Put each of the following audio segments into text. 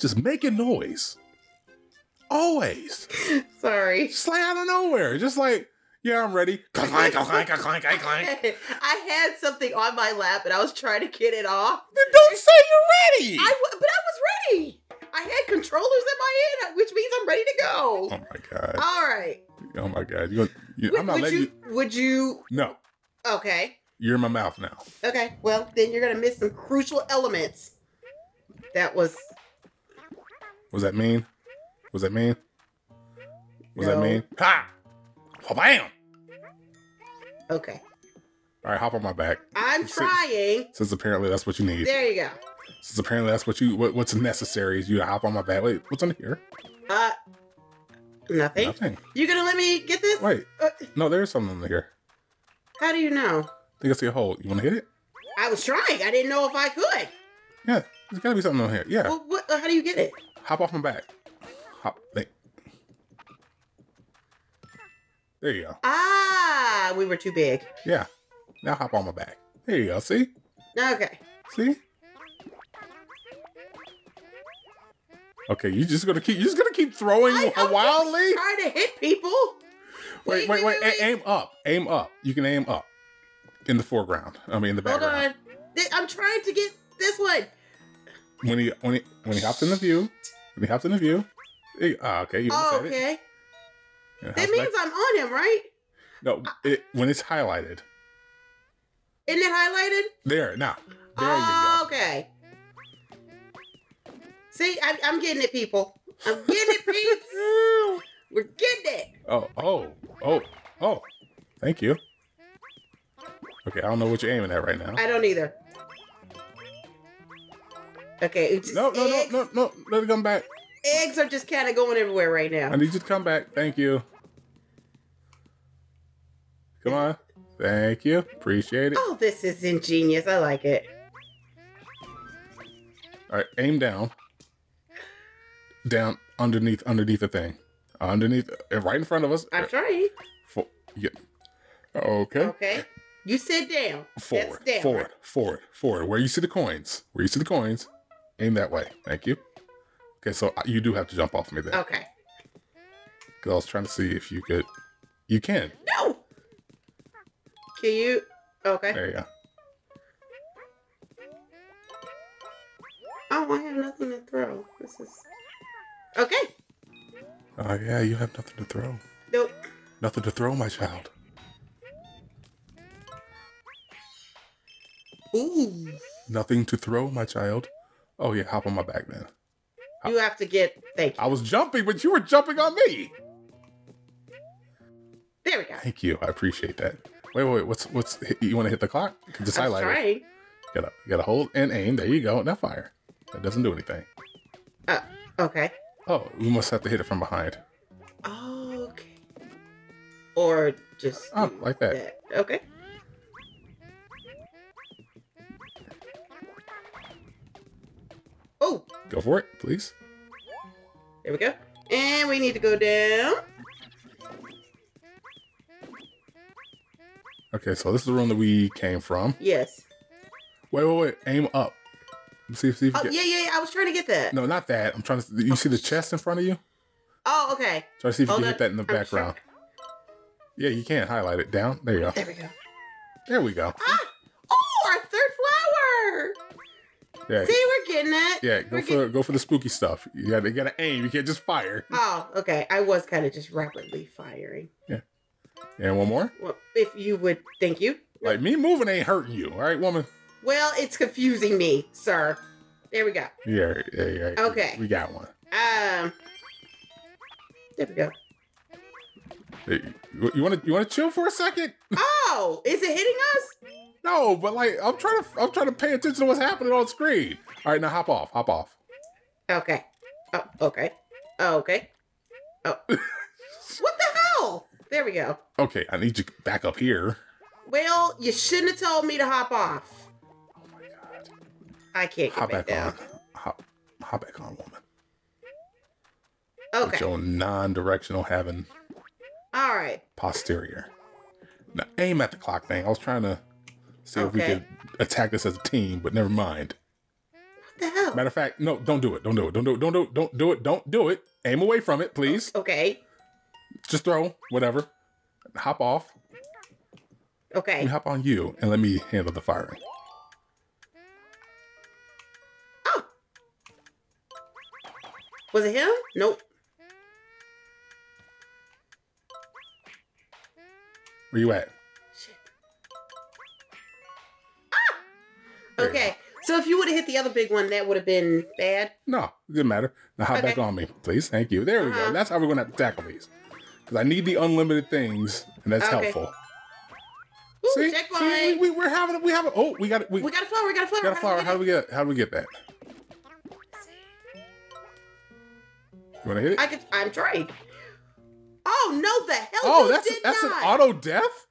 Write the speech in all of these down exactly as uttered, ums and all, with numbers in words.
just making noise. Always. Sorry. Just like out of nowhere. Just like, yeah, I'm ready. Clank, clank, clank, clank, clank. I had something on my lap and I was trying to get it off. Then don't say you're ready. I w but I was ready. I had controllers in my hand, which means I'm ready to go. Oh my God. All right. Oh my God. You're, you're, would, I'm not would letting you, you. Would you? No. Okay. You're in my mouth now. Okay. Well, then you're going to miss some crucial elements. That was. Was that mean? Was that mean? Was no. that mean? Ha! Bam! Okay. All right, hop on my back. I'm since, trying. Since apparently that's what you need. There you go. Since apparently that's what you what, what's necessary is you to hop on my back. Wait, what's under here? Uh, nothing. Nothing. You gonna let me get this? Wait. Uh, no, there is something under here. How do you know? I think I see a hole. You want to hit it? I was trying. I didn't know if I could. Yeah, there's gotta be something on here. Yeah. Well, what, how do you get it? Hop off my back. Hop. Think. There you go. Ah, we were too big. Yeah. Now hop on my back. There you go. See? Okay. See? Okay, you just gonna keep you just gonna keep throwing I, I'm wildly. Just trying to hit people. Wait, wait, wait, wait, wait. Aim up. Aim up. You can aim up. In the foreground. I mean in the background. Hold on. I'm trying to get this one. When he when he when he hops in the view. When he hops in the view. He, oh, okay, you oh, okay. It. That means back. I'm on him, right? No, I, it, when it's highlighted. Isn't it highlighted? There, now. There oh, you go. Okay. See, I, I'm getting it, people. I'm getting it, peeps. We're getting it. Oh, oh, oh, oh. Thank you. Okay, I don't know what you're aiming at right now. I don't either. Okay. Just no, no, eggs. no, no, no. Let it come back. Eggs are just kind of going everywhere right now. I need you to come back. Thank you. Come on. Thank you. Appreciate it. Oh, this is ingenious. I like it. All right. Aim down. Down underneath, underneath the thing. Underneath, right in front of us. I'm trying. For, yeah. Okay. Okay. You said down. Forward. That's down. Forward. Forward. Forward. Where you see the coins. Where you see the coins. Aim that way. Thank you. Okay, so you do have to jump off me then. Okay. Because I was trying to see if you could... You can. No! Can you... Okay. There you go. Oh, I have nothing to throw. This is... Okay. Oh, uh, yeah, you have nothing to throw. Nope. Nothing to throw, my child. Ooh. Nothing to throw, my child. Oh, yeah, hop on my back then. You have to get... Thank you. I was jumping, but you were jumping on me. There we go. Thank you. I appreciate that. Wait, wait, wait. What's... what's? You want to hit the clock? Just I'm highlight trying. It. You gotta, you gotta hold and aim. There you go. Now fire. That doesn't do anything. Uh, okay. Oh, you must have to hit it from behind. Oh, okay. Or just... Oh, like that. that. Okay. Oh. Go for it, please. There we go. And we need to go down. Okay, so this is the room that we came from. Yes. Wait, wait, wait. Aim up. Let's see if see if. Oh, you get... yeah, yeah, yeah. I was trying to get that. No, not that. I'm trying to. You see the chest in front of you? Oh, okay. Try to see if Hold you can on. Hit that in the I'm background. Sure. Yeah, you can highlight it down. There you go. There we go. There we go. Ah! Oh, our third flower. Yeah. See, we're getting it. Yeah, go we're for getting... go for the spooky stuff. You gotta, you gotta aim. You can't just fire. Oh, okay. I was kind of just rapidly firing. Yeah. And one more. Well, if you would, thank you. Like me moving ain't hurting you, all right, woman. Well, it's confusing me, sir. There we go. Yeah, yeah, yeah. Okay. We got one. Um. There we go. Hey, you want to you want to chill for a second? Oh, is it hitting us? No, but like I'm trying to I'm trying to pay attention to what's happening on screen. All right, now hop off, hop off. Okay. Oh, okay. Oh, okay. Oh. What the hell? There we go. Okay, I need you back up here. Well, you shouldn't have told me to hop off. Oh my God. I can't get hop back, back down. On. Hop, hop back on, woman. Okay. With your non-directional having. All right. Posterior. Now aim at the clock thing. I was trying to. See okay. if we could attack this as a team, but never mind. What the hell? Matter of fact, no, don't do it. Don't do it. Don't do it. Don't do it. Don't do it. Don't do it. Aim away from it, please. Okay. Just throw whatever. Hop off. Okay. Let me hop on you and let me handle the firing. Oh. Was it him? Nope. Where you at? Shit. Ah! Okay. So if you would have hit the other big one, that would have been bad? No, it didn't matter. Now hop okay. back on me, please. Thank you. There uh-huh. we go. That's how we're going to have to tackle these. Because I need the unlimited things, and that's okay. helpful. Ooh, see? Checkpoint. See? We, we, we're having, we have a, oh, we got it. We, we got a flower, we got a flower. Got a flower. How do we get it? How do we get that? You want to hit it? I could, I'm trying. Oh, no, the hell oh, you that's, did that's not. Oh, that's an auto death?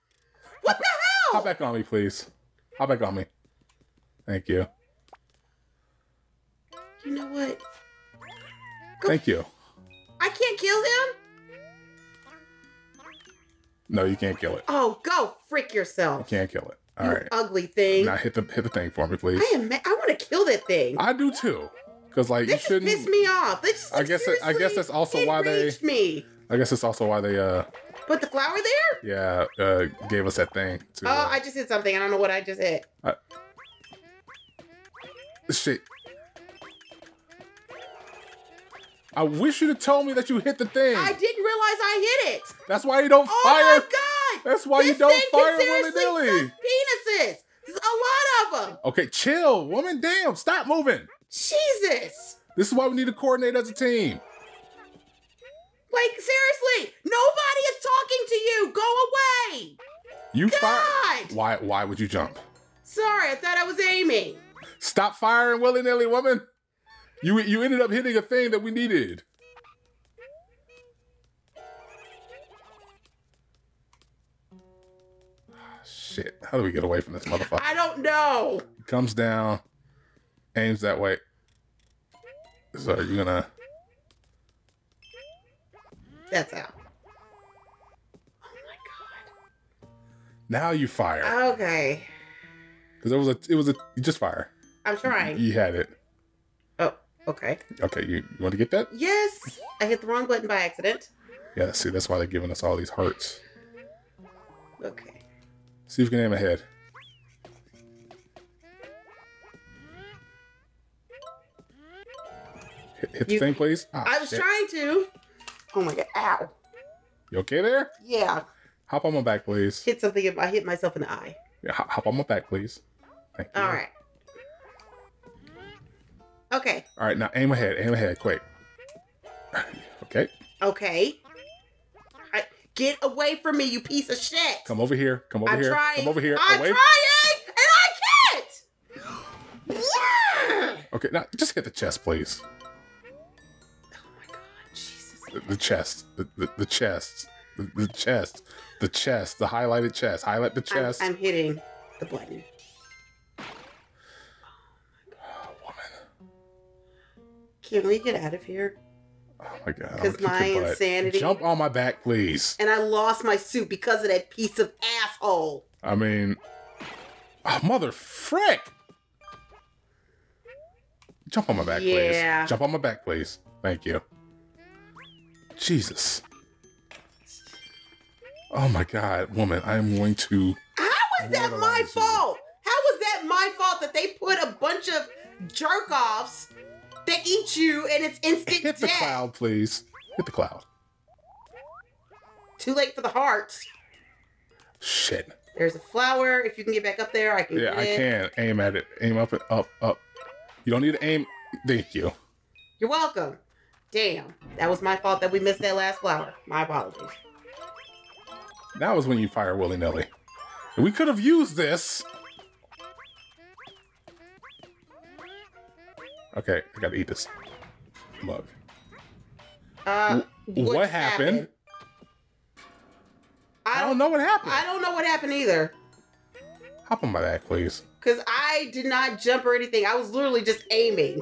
What hop, the hell? Hop back on me, please. Hop back on me. Thank you. You know what? Go. Thank you. I can't kill him? No, you can't kill it. Oh, go frick yourself. You can't kill it. All you right. ugly thing. Now hit the, hit the thing for me, please. I am. I want to kill that thing. I do too. Because, like, this you shouldn't. This pissed me off. This like, I, guess it, I guess that's also why they. me. I guess that's also why they uh put the flower there? Yeah, uh gave us that thing. To, oh, uh, I just hit something. I don't know what I just hit. I... Shit. I wish you'd have told me that you hit the thing. I didn't realize I hit it. That's why you don't oh fire. Oh my god! That's why this you don't fire willy-nilly. Penises. There's a lot of them. Okay, chill, woman. Damn, stop moving. Jesus. This is why we need to coordinate as a team. Like, seriously, nobody is talking to you. Go away. You fired. Why? Why would you jump? Sorry, I thought I was aiming. Stop firing willy-nilly, woman. You you ended up hitting a thing that we needed. Oh, shit! How do we get away from this motherfucker? I don't know. Comes down, aims that way. So you're gonna. That's out. Oh my god! Now you fire. Okay. Because it was a, it was a, you just fire. I'm trying. You, you had it. Oh, okay. Okay, you, you want to get that? Yes. I hit the wrong button by accident. Yeah, see, that's why they're giving us all these hearts. Okay. See if you can aim ahead. Hit, hit you, the thing, please. Ah, I was shit. trying to. Oh my god! Ow. You okay there? Yeah. Hop on my back, please. Hit something. If I hit myself in the eye. Yeah, hop, hop on my back, please. Thank you. All right. Okay. All right, now aim ahead. Aim ahead, quick. Okay. Okay. I, get away from me, you piece of shit. Come over here. Come over I'm here. Trying. Come over here. I'm away. trying, and I can't. Yeah. Okay, now just hit the chest, please. The chest, the, the, the chest, the, the chest, the chest, the highlighted chest, highlight the chest. I'm, I'm hitting the button. Oh, my God. Oh, woman. Can we get out of here? Oh, my God. Because my insanity. Jump on my back, please. And I lost my suit because of that piece of asshole. I mean, oh, mother frick. Jump on my back, yeah. please. Jump on my back, please. Thank you. Jesus. Oh my god, woman, I am going to... How is that my fault? You. How is that my fault that they put a bunch of jerk-offs that eat you and it's instant Hit death? Hit the cloud, please. Hit the cloud. Too late for the hearts. Shit. There's a flower. If you can get back up there, I can Yeah, I it. can. Aim at it. Aim up and up, up. You don't need to aim. Thank you. You're welcome. Damn, that was my fault that we missed that last flower. My apologies. That was when you fire willy-nilly. We could have used this. Okay, I gotta eat this mug. Uh, what happened? happened? I, I don't know what happened. I don't know what happened either. Hop on my back, please. Because I did not jump or anything. I was literally just aiming.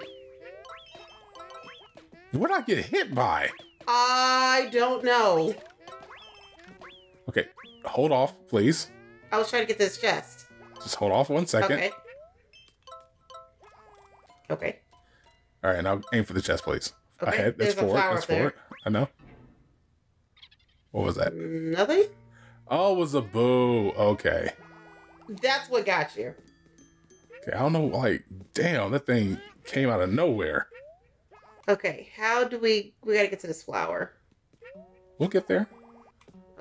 What did I get hit by? I don't know. Okay, hold off, please. I was trying to get this chest. Just hold off one second. Okay. Okay. All right, and I'll aim for the chest, please. Okay, I had, that's there's forward. A flower that's there. Forward. I know. What was that? Nothing. Oh, it was a boo. Okay. That's what got you. Okay, I don't know. Like, damn, that thing came out of nowhere. Okay, how do we? We gotta get to this flower. We'll get there.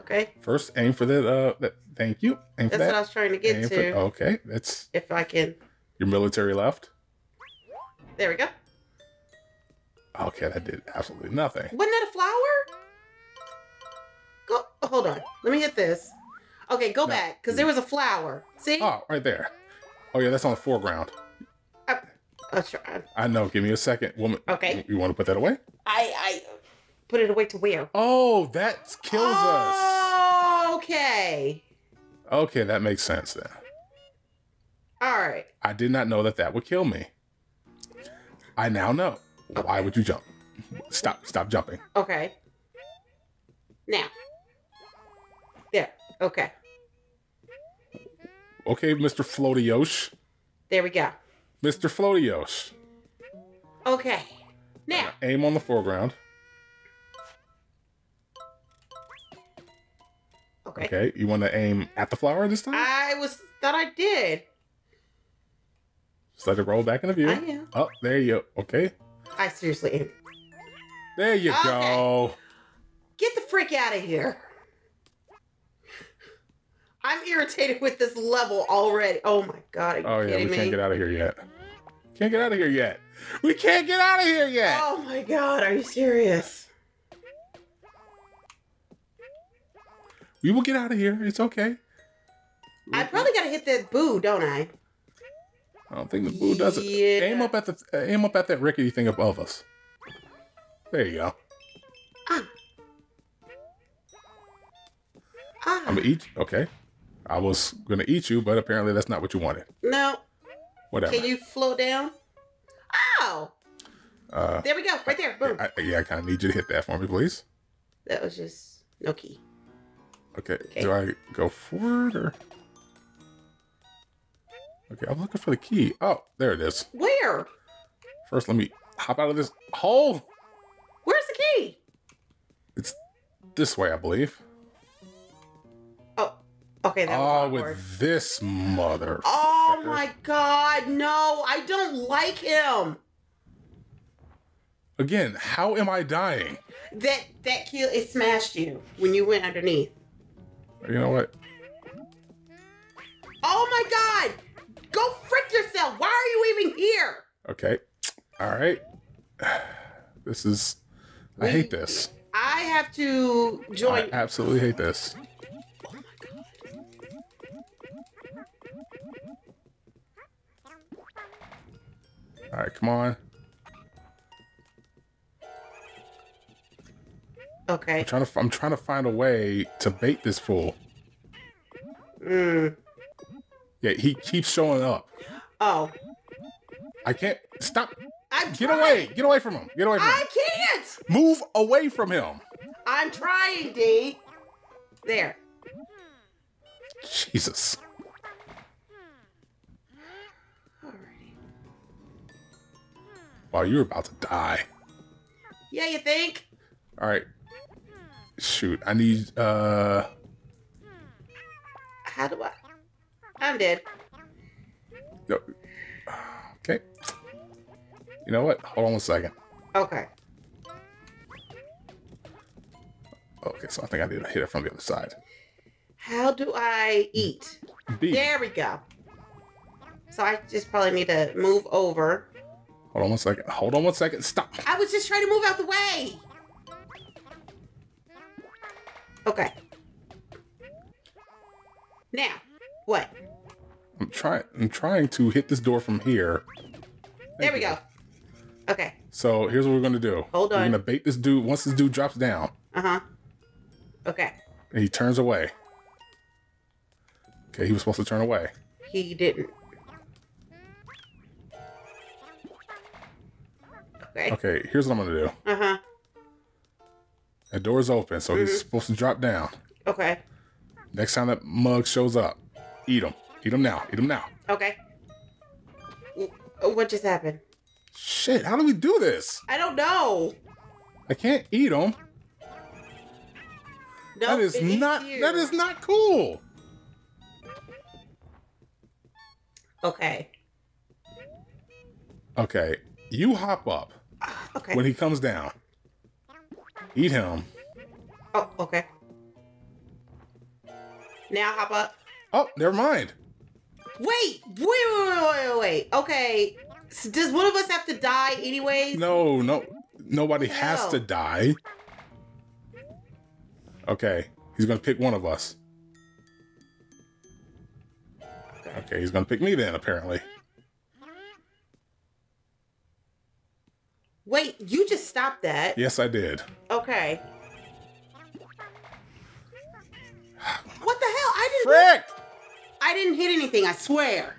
Okay. First, aim for that. Uh, that. Thank you. Aim for that's that. What I was trying to get aim to. For, okay, that's. If I can. Your military left. There we go. Okay, that did absolutely nothing. Wasn't that a flower? Go. Oh, hold on. Let me hit this. Okay, go no. back, because there was a flower. See? Oh, right there. Oh, yeah, that's on the foreground. I, I, tried. I know. Give me a second, woman. Okay. You, you want to put that away? I, I put it away to where? Oh, that kills oh, us. Okay. Okay, that makes sense then. All right. I did not know that that would kill me. I now know. Okay. Why would you jump? Stop. Stop jumping. Okay. Now. There. Okay. Okay, Mister Floatiosh. There we go. Mister Floatiosh. Okay. Now. Aim on the foreground. Okay. Okay. You want to aim at the flower this time? I was thought I did. Just let it roll back into view. I am. Oh, there you go. Okay. I seriously am. There you okay. go. Get the freak out of here. I'm irritated with this level already. Oh my god. Are you oh, yeah, kidding we me? Can't get out of here yet. Can't get out of here yet. We can't get out of here yet. Oh my god. Are you serious? We will get out of here. It's okay. I probably gotta hit that boo, don't I? I don't think the boo does it. Yeah. Aim up at the uh, aim up at that rickety thing above us. There you go. Ah. Ah. I'm gonna eat. Okay, I was gonna eat you, but apparently that's not what you wanted. No. Whatever. Can you float down? Ow! Uh, there we go. Right there. Boom. I, I, yeah, I kind of need you to hit that for me, please. That was just no key. Okay. okay. Do I go forward or? Okay, I'm looking for the key. Oh, there it is. Where? First, let me hop out of this hole. Where's the key? It's this way, I believe. Oh, okay. That was oh, with this mother. Oh, fucker. My God. No, I don't like him. Again, how am I dying? That, that key, it smashed you when you went underneath. You know what? Oh, my God. Go frick yourself! Why are you even here? Okay. Alright. This is... I we, hate this. I have to join... I absolutely hate this. Oh my god. Alright, come on. Okay. I'm trying to, I'm trying to find a way to bait this fool. Mmm. Yeah, he keeps showing up. Oh. I can't. Stop. I'm Get trying. away. Get away from him. Get away from I him. I can't. Move away from him. I'm trying, D. There. Jesus. Alrighty. Wow, you're about to die. Yeah, you think? All right. Shoot, I need, uh... How do I... I'm dead. No. Okay. You know what? Hold on a second. Okay. Okay, so I think I need to hit it from the other side. How do I eat? B. There we go. So I just probably need to move over. Hold on one second. Hold on one second. Stop. I was just trying to move out the way. Okay. Now. What? I'm trying. I'm trying to hit this door from here. Thank there we you. go. Okay. So here's what we're gonna do. Hold on. We're gonna bait this dude. Once this dude drops down. Uh huh. Okay. And he turns away. Okay, he was supposed to turn away. He didn't. Okay. Okay. Here's what I'm gonna do. Uh huh. The door's open, so mm-hmm. he's supposed to drop down. Okay. Next time that mug shows up, eat him. Eat him now. Eat him now. Okay. What just happened? Shit, how do we do this? I don't know. I can't eat them. No, that is not you. That is not cool. Okay. Okay, you hop up. Okay. When he comes down, eat him. Oh, okay. Now hop up. Oh, never mind. Wait, wait, wait, wait, wait, wait. Okay, so does one of us have to die anyways? No, no, nobody has to die. Okay, he's gonna pick one of us. Okay, he's gonna pick me then, apparently. Wait, you just stopped that. Yes, I did. Okay. What the hell? I didn't. Frick! I didn't hit anything, I swear.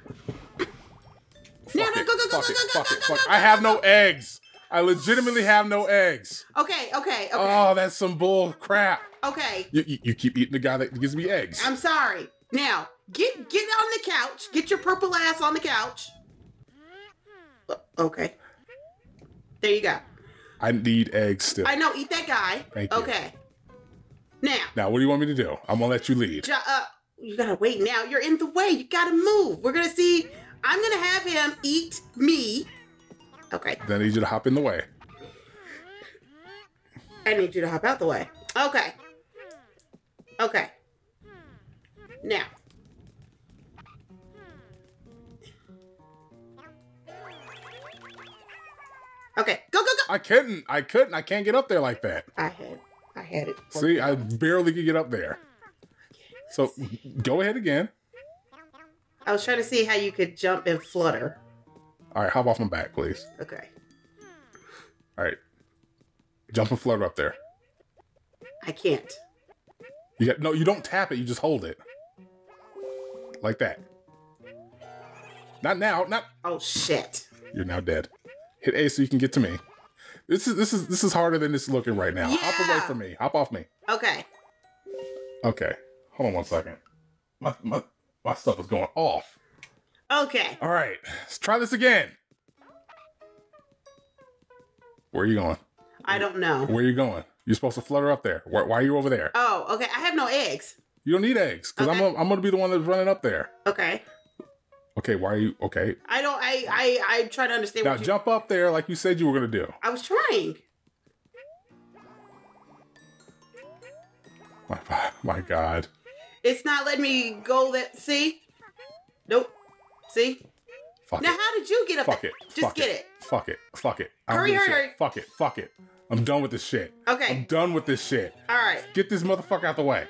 No, no, go, go, go, go, go, go, go. I have no eggs. I legitimately have no eggs. Okay, okay, okay. Oh, that's some bull crap. Okay. You, you, you keep eating the guy that gives me eggs. I'm sorry. Now, get get on the couch. Get your purple ass on the couch. Okay. There you go. I need eggs still. I know. Eat that guy. Thank you. Okay. Now. Now, what do you want me to do? I'm going to let you lead. J uh, you got to wait now. You're in the way. You got to move. We're going to see. I'm going to have him eat me. Okay. Then I need you to hop in the way. I need you to hop out the way. Okay. Okay. Now. Okay, go, go, go. I couldn't. I couldn't. I can't get up there like that. I had I had it. See, I barely could get up there. So go ahead again. I was trying to see how you could jump and flutter. All right, hop off my back, please. Okay. All right. Jump and flutter up there. I can't. You got, no, you don't tap it. You just hold it. Like that. Not now. Not. Oh, shit. You're now dead. Hit A so you can get to me. This is this is this is harder than it's looking right now. Yeah. Hop away from me. Hop off me. Okay. Okay. Hold on one second. My my my stuff is going off. Okay. All right. Let's try this again. Where are you going? I don't know. Where are you going? You're supposed to flutter up there. Why, why are you over there? Oh, okay. I have no eggs. You don't need eggs because okay. I'm a, I'm gonna be the one that's running up there. Okay. Okay, why are you... Okay. I don't... I I, I try to understand now what you... Now, jump up there like you said you were going to do. I was trying. My, my God. It's not letting me go that... See? Nope. See? Fuck now, it. How did you get up Fuck there? It. Just Fuck get it. it. Fuck it. Fuck it. I'm hurry, hurry, hurry. Fuck it. Fuck it. I'm done with this shit. Okay. I'm done with this shit. All right. Get this motherfucker out the way.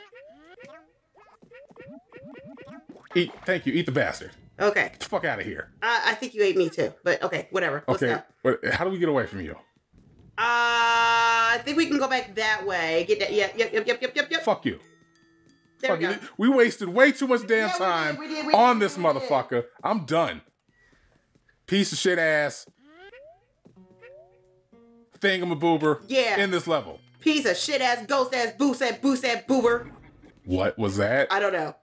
Eat. Thank you. Eat the bastard. Okay. Get the fuck out of here. Uh, I think you ate me too, but okay, whatever. Okay. Wait, how do we get away from you? Uh, I think we can go back that way. Get that? Yep, yep, yep, yep, yep, yep. Fuck you. There fuck we go. You. We wasted way too much damn yeah, time we did, we did, we on did, this motherfucker. Did. I'm done. Piece of shit ass. Thingamaboober. Yeah. In this level. Piece of shit ass, ghost ass, boost ass, boost ass, boober. What was that? I don't know.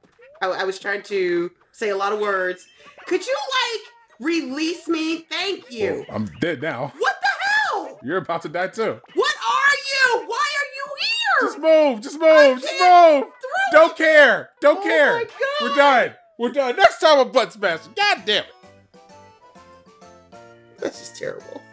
I, I was trying to... say a lot of words. Could you, like, release me? Thank you. Well, I'm dead now. What the hell? You're about to die, too. What are you? Why are you here? Just move. Just move. Just move. Don't it. care. Don't oh care. My God. We're done. We're done. Next time, a butt smash. God damn it. That's just terrible.